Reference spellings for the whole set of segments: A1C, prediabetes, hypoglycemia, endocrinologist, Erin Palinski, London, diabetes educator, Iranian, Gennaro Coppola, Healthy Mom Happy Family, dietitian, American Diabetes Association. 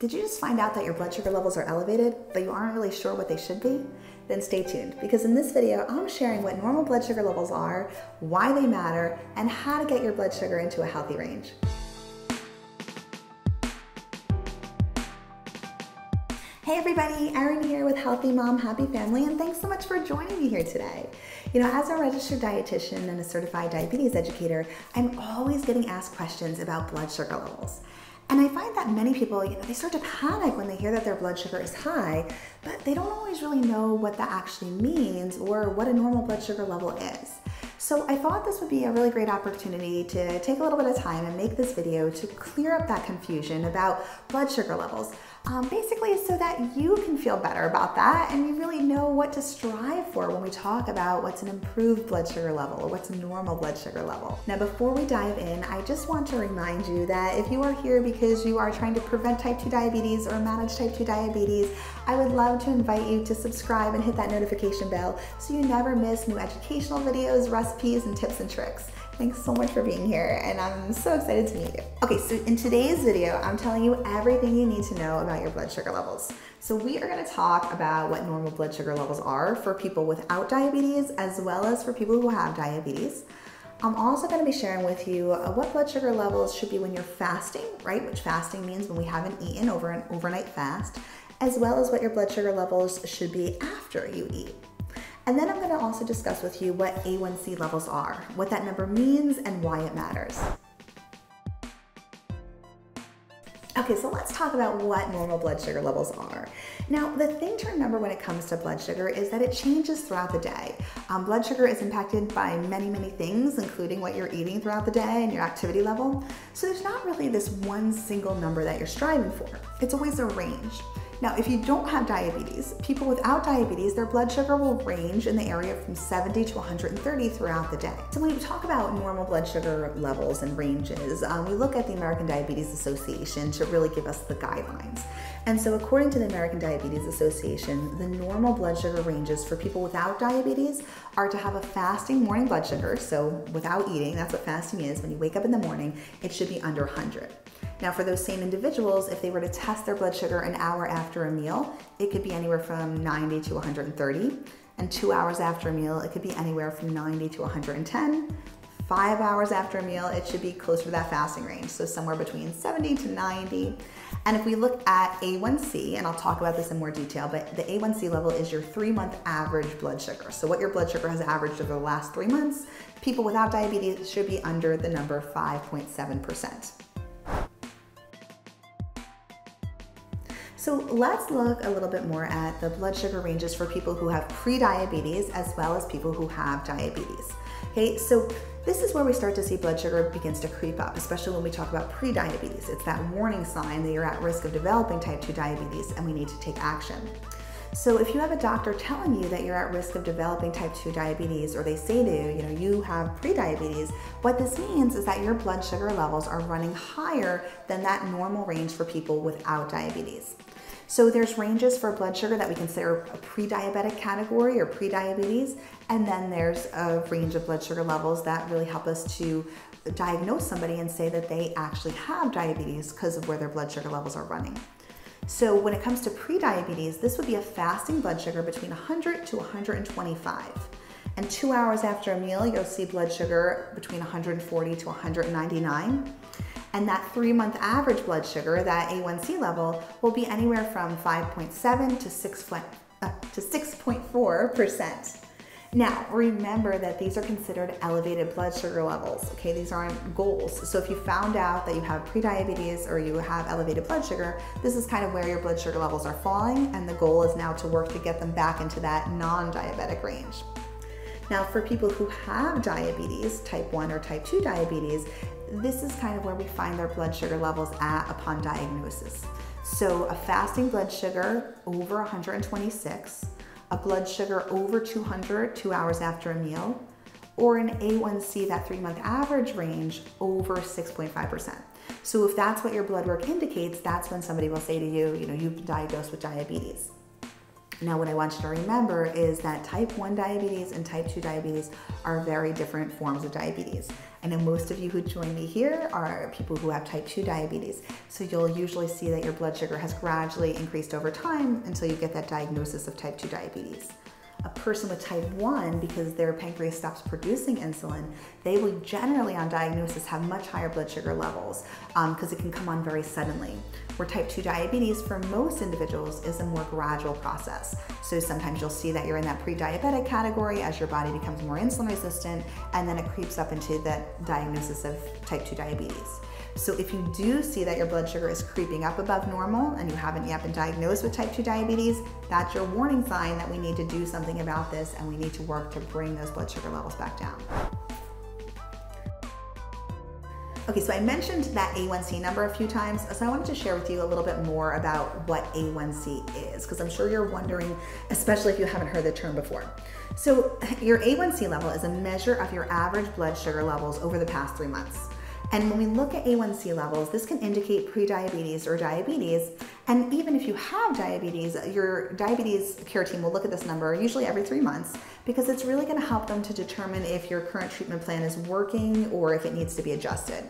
Did you just find out that your blood sugar levels are elevated, but you aren't really sure what they should be? Then stay tuned, because in this video, I'm sharing what normal blood sugar levels are, why they matter, and how to get your blood sugar into a healthy range. Hey everybody, Erin here with Healthy Mom Happy Family, and thanks so much for joining me here today. You know, as a registered dietitian and a certified diabetes educator, I'm always getting asked questions about blood sugar levels. And I find that many people, they start to panic when they hear that their blood sugar is high, but they don't always really know what that actually means or what a normal blood sugar level is. So I thought this would be a really great opportunity to take a little bit of time and make this video to clear up that confusion about blood sugar levels, basically so that you can feel better about that and you really know what to strive for when we talk about what's an improved blood sugar level or what's a normal blood sugar level. Now, before we dive in, I just want to remind you that if you are here because you are trying to prevent type 2 diabetes or manage type 2 diabetes, I would love to invite you to subscribe and hit that notification bell so you never miss new educational videos, recipes, and tips and tricks. Thanks so much for being here, and I'm so excited to meet you. Okay, so in today's video, I'm telling you everything you need to know about your blood sugar levels. So we are gonna talk about what normal blood sugar levels are for people without diabetes, as well as for people who have diabetes. I'm also gonna be sharing with you what blood sugar levels should be when you're fasting, right? Which fasting means when we haven't eaten over an overnight fast, as well as what your blood sugar levels should be after you eat. And then I'm going to also discuss with you what A1C levels are, what that number means, and why it matters. Okay, so let's talk about what normal blood sugar levels are. Now, the thing to remember when it comes to blood sugar is that it changes throughout the day. Blood sugar is impacted by many things, including what you're eating throughout the day and your activity level. So there's not really this one single number that you're striving for. It's always a range. Now, if you don't have diabetes, people without diabetes, their blood sugar will range in the area from 70 to 130 throughout the day. So when we talk about normal blood sugar levels and ranges, we look at the American Diabetes Association to really give us the guidelines. And so according to the American Diabetes Association, the normal blood sugar ranges for people without diabetes are to have a fasting morning blood sugar, so without eating, that's what fasting is, when you wake up in the morning, it should be under 100. Now, for those same individuals, if they were to test their blood sugar an hour after a meal, it could be anywhere from 90 to 130. And 2 hours after a meal, it could be anywhere from 90 to 110. 5 hours after a meal, it should be closer to that fasting range, so somewhere between 70 to 90. And if we look at A1C, and I'll talk about this in more detail, but the A1C level is your 3-month average blood sugar. So what your blood sugar has averaged over the last 3 months, people without diabetes should be under the number 5.7%. So let's look a little bit more at the blood sugar ranges for people who have pre-diabetes as well as people who have diabetes. Okay, so this is where we start to see blood sugar begins to creep up, especially when we talk about pre-diabetes. It's that warning sign that you're at risk of developing type 2 diabetes and we need to take action. So if you have a doctor telling you that you're at risk of developing type 2 diabetes, or they say to you, you have pre-diabetes, what this means is that your blood sugar levels are running higher than that normal range for people without diabetes. So there's ranges for blood sugar that we consider a pre-diabetic category or pre-diabetes, and then there's a range of blood sugar levels that really help us to diagnose somebody and say that they actually have diabetes because of where their blood sugar levels are running. So when it comes to pre-diabetes, this would be a fasting blood sugar between 100 to 125. And 2 hours after a meal, you'll see blood sugar between 140 to 199. And that 3-month average blood sugar, that A1C level, will be anywhere from 5.7 to 6.4%. Now, remember that these are considered elevated blood sugar levels, okay? These aren't goals. So if you found out that you have prediabetes or you have elevated blood sugar, this is kind of where your blood sugar levels are falling, and the goal is now to work to get them back into that non-diabetic range. Now, for people who have diabetes, type 1 or type 2 diabetes, this is kind of where we find their blood sugar levels at upon diagnosis. So a fasting blood sugar over 126, a blood sugar over 200 2 hours after a meal, or an A1C, that 3-month average range, over 6.5%. So if that's what your blood work indicates, that's when somebody will say to you, you've been diagnosed with diabetes. Now, what I want you to remember is that type 1 diabetes and type 2 diabetes are very different forms of diabetes. I know most of you who join me here are people who have type 2 diabetes, so you'll usually see that your blood sugar has gradually increased over time until you get that diagnosis of type 2 diabetes. A person with type 1, because their pancreas stops producing insulin, they will generally on diagnosis have much higher blood sugar levels because it can come on very suddenly. Where type 2 diabetes for most individuals is a more gradual process. So sometimes you'll see that you're in that pre-diabetic category as your body becomes more insulin resistant, and then it creeps up into that diagnosis of type 2 diabetes. So if you do see that your blood sugar is creeping up above normal and you haven't yet been diagnosed with type 2 diabetes, that's your warning sign that we need to do something about this and we need to work to bring those blood sugar levels back down. Okay, so I mentioned that A1C number a few times, so I wanted to share with you a little bit more about what A1C is, because I'm sure you're wondering, especially if you haven't heard the term before. So your A1C level is a measure of your average blood sugar levels over the past 3 months. And when we look at A1C levels, this can indicate prediabetes or diabetes. And even if you have diabetes, your diabetes care team will look at this number usually every 3 months, because it's really going to help them to determine if your current treatment plan is working or if it needs to be adjusted.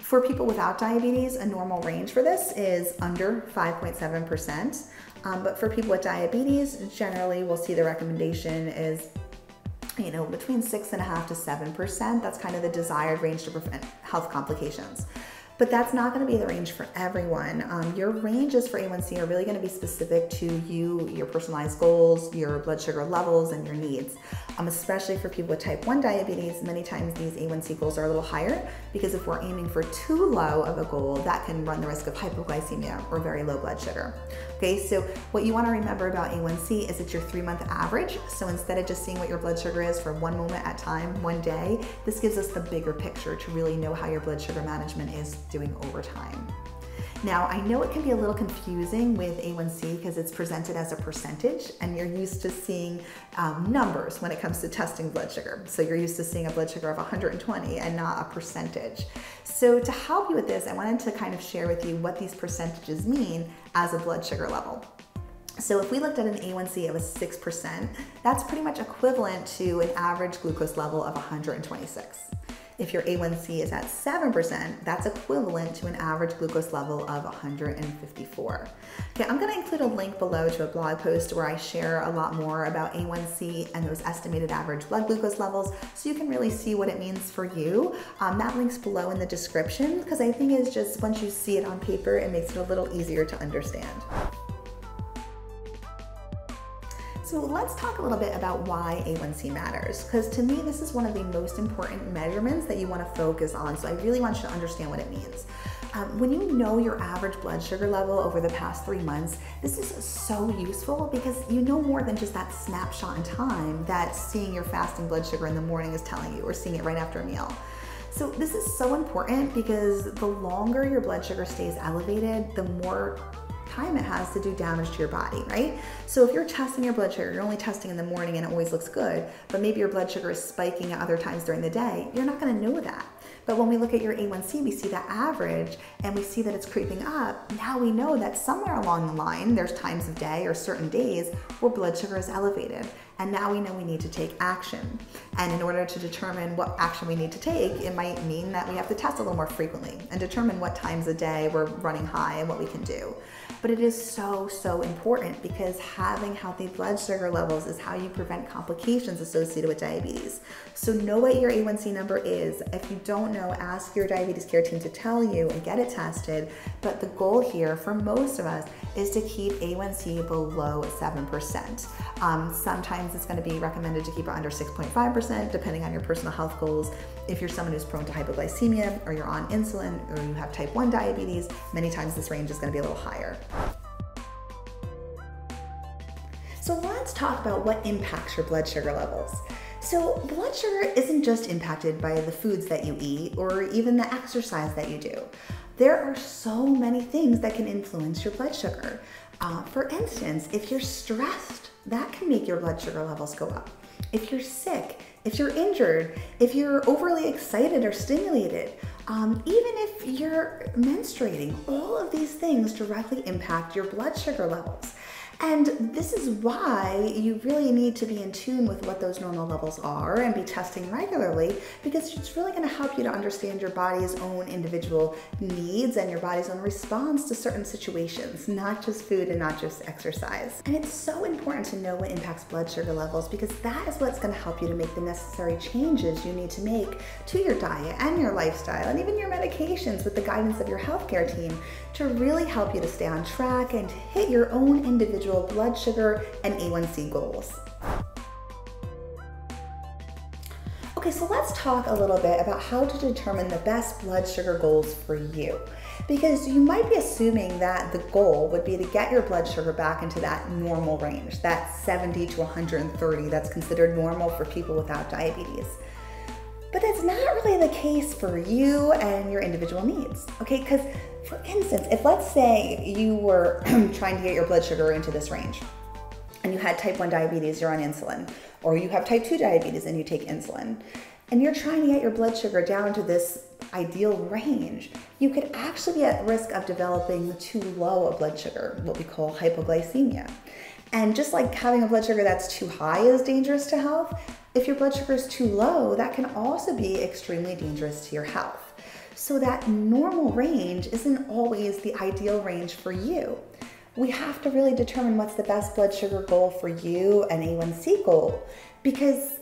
For people without diabetes, a normal range for this is under 5.7%. But for people with diabetes, generally we'll see the recommendation is, you know, between 6.5% to 7%. That's kind of the desired range to prevent health complications. But that's not going to be the range for everyone. Your ranges for A1C are really going to be specific to you, your personalized goals, your blood sugar levels, and your needs. Especially for people with type 1 diabetes, many times these A1C goals are a little higher, because if we're aiming for too low of a goal, that can run the risk of hypoglycemia or very low blood sugar. Okay, so what you want to remember about A1C is it's your 3-month average. So instead of just seeing what your blood sugar is for one moment at a time, one day, this gives us the bigger picture to really know how your blood sugar management is doing over time. Now, I know it can be a little confusing with A1C because it's presented as a percentage and you're used to seeing numbers when it comes to testing blood sugar. So you're used to seeing a blood sugar of 120 and not a percentage. So to help you with this, I wanted to kind of share with you what these percentages mean as a blood sugar level. So if we looked at an A1C of 6%, that's pretty much equivalent to an average glucose level of 126. If your A1C is at 7%, that's equivalent to an average glucose level of 154. Okay, I'm gonna include a link below to a blog post where I share a lot more about A1C and those estimated average blood glucose levels, so you can really see what it means for you. That link's below in the description, because I think it's just, once you see it on paper, it makes it a little easier to understand. So let's talk a little bit about why A1C matters, because to me, this is one of the most important measurements that you want to focus on. So I really want you to understand what it means. When you know your average blood sugar level over the past 3 months, this is so useful, because you know more than just that snapshot in time that seeing your fasting blood sugar in the morning is telling you, or seeing it right after a meal. So this is so important, because the longer your blood sugar stays elevated, the more time it has to do damage to your body, right? So if you're testing your blood sugar, you're only testing in the morning and it always looks good, but maybe your blood sugar is spiking at other times during the day, you're not gonna know that. But when we look at your A1C, we see that average and we see that it's creeping up. Now we know that somewhere along the line, there's times of day or certain days where blood sugar is elevated. And now we know we need to take action. And in order to determine what action we need to take, it might mean that we have to test a little more frequently and determine what times a day we're running high and what we can do. But it is so, so important, because having healthy blood sugar levels is how you prevent complications associated with diabetes. So know what your A1C number is. If you don't know, ask your diabetes care team to tell you and get it tested. But the goal here for most of us is to keep A1C below 7%. Sometimes it's going to be recommended to keep it under 6.5%, depending on your personal health goals. If you're someone who's prone to hypoglycemia, or you're on insulin, or you have type 1 diabetes, many times this range is going to be a little higher. So let's talk about what impacts your blood sugar levels. So blood sugar isn't just impacted by the foods that you eat or even the exercise that you do. There are so many things that can influence your blood sugar. For instance, if you're stressed, that can make your blood sugar levels go up. If you're sick, if you're injured, if you're overly excited or stimulated, Even if you're menstruating, all of these things directly impact your blood sugar levels. And this is why you really need to be in tune with what those normal levels are and be testing regularly, because it's really going to help you to understand your body's own individual needs and your body's own response to certain situations, not just food and not just exercise. And it's so important to know what impacts blood sugar levels, because that is what's going to help you to make the necessary changes you need to make to your diet and your lifestyle and even your medications with the guidance of your healthcare team to really help you to stay on track and hit your own individual blood sugar and A1C goals. Okay, so let's talk a little bit about how to determine the best blood sugar goals for you, because you might be assuming that the goal would be to get your blood sugar back into that normal range, that 70 to 130 that's considered normal for people without diabetes. But that's not really the case for you and your individual needs, okay? Because for instance, if let's say you were trying to get your blood sugar into this range and you had type 1 diabetes, you're on insulin, or you have type 2 diabetes and you take insulin, and you're trying to get your blood sugar down to this ideal range, you could actually be at risk of developing too low a blood sugar, what we call hypoglycemia. And just like having a blood sugar that's too high is dangerous to health, if your blood sugar is too low, that can also be extremely dangerous to your health. So that normal range isn't always the ideal range for you. We have to really determine what's the best blood sugar goal for you and A1C goal, because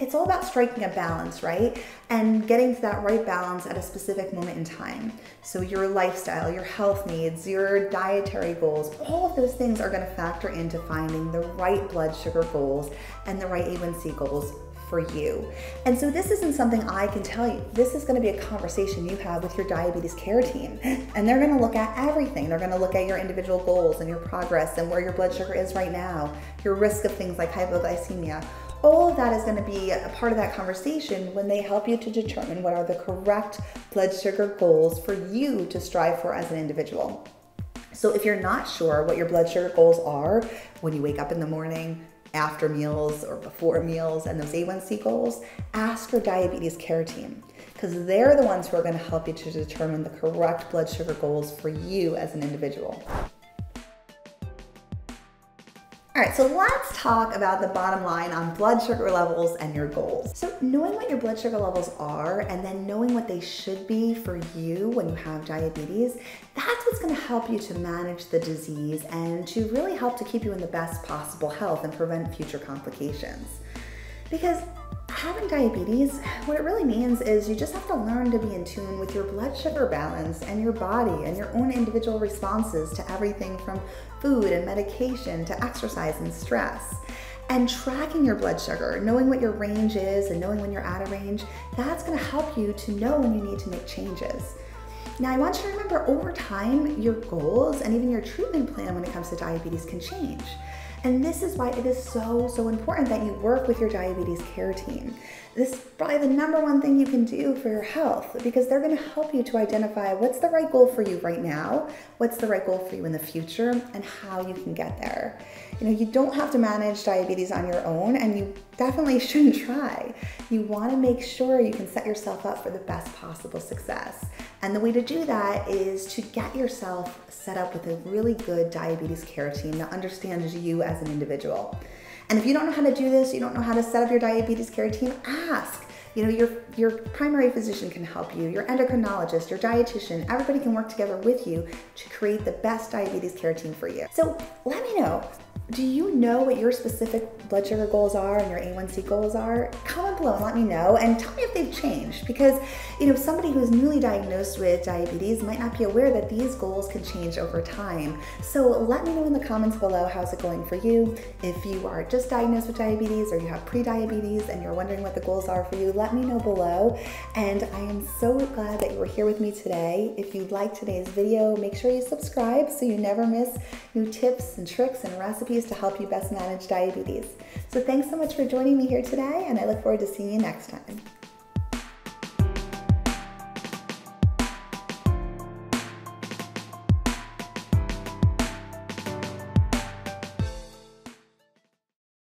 it's all about striking a balance, right? And getting to that right balance at a specific moment in time. So your lifestyle, your health needs, your dietary goals, all of those things are gonna factor into finding the right blood sugar goals and the right A1C goals for you. And so this isn't something I can tell you. This is going to be a conversation you have with your diabetes care team, and they're going to look at everything. They're going to look at your individual goals and your progress and where your blood sugar is right now, your risk of things like hypoglycemia. All of that is going to be a part of that conversation when they help you to determine what are the correct blood sugar goals for you to strive for as an individual. So if you're not sure what your blood sugar goals are when you wake up in the morning, after meals or before meals, and those A1C goals, ask your diabetes care team, because they're the ones who are going to help you to determine the correct blood sugar goals for you as an individual. All right, so let's talk about the bottom line on blood sugar levels and your goals. So knowing what your blood sugar levels are and then knowing what they should be for you when you have diabetes, that's what's gonna help you to manage the disease and to really help to keep you in the best possible health and prevent future complications. Because having diabetes, what it really means is you just have to learn to be in tune with your blood sugar balance and your body and your own individual responses to everything from food and medication to exercise and stress. And tracking your blood sugar, knowing what your range is and knowing when you're out of range, that's going to help you to know when you need to make changes. Now, I want you to remember, over time, your goals and even your treatment plan when it comes to diabetes can change. And this is why it is so important that you work with your diabetes care team. This is probably the #1 thing you can do for your health, because they're going to help you to identify what's the right goal for you right now, what's the right goal for you in the future, and how you can get there. You know, you don't have to manage diabetes on your own, and you definitely shouldn't try. You want to make sure you can set yourself up for the best possible success. And the way to do that is to get yourself set up with a really good diabetes care team that understands you as an individual. And if you don't know how to do this, you don't know how to set up your diabetes care team, ask. You know, your primary physician can help you, your endocrinologist, your dietitian, everybody can work together with you to create the best diabetes care team for you. So let me know, do you know what your specific blood sugar goals are and your A1C goals are? Comment below and let me know, and tell me if they've changed, because you know, somebody who's newly diagnosed with diabetes might not be aware that these goals can change over time. So let me know in the comments below, how's it going for you? If you are just diagnosed with diabetes or you have pre-diabetes and you're wondering what the goals are for you, let me know below. And I am so glad that you were here with me today. If you liked today's video, make sure you subscribe so you never miss new tips and tricks and recipes to help you best manage diabetes. So thanks so much for joining me here today, and I look forward to seeing you next time.